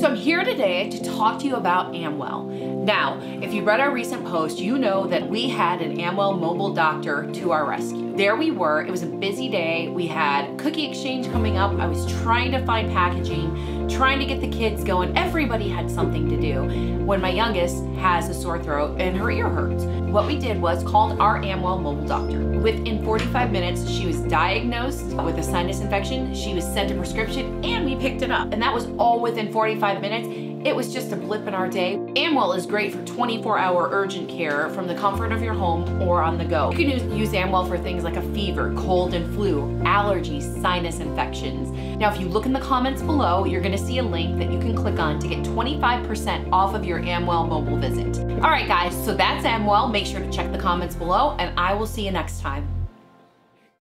So I'm here today to talk to you about AmWell. Now, if you read our recent post, you know that we had an AmWell mobile doctor to our rescue. There we were, it was a busy day. We had cookie exchange coming up. I was trying to find packaging, trying to get the kids going. Everybody had something to do when my youngest has a sore throat and her ear hurts. What we did was called our AmWell mobile doctor. Within 45 minutes, she was diagnosed with a sinus infection. She was sent a prescription and we picked it up. And that was all within 45 minutes. It was just a blip in our day. AmWell is great for 24-hour urgent care from the comfort of your home or on the go. You can use AmWell for things like a fever, cold and flu, allergies, sinus infections. Now, if you look in the comments below, you're gonna see a link that you can click on to get 25% off of your AmWell mobile visit. All right, guys, so that's AmWell. Make sure to check the comments below and I will see you next time.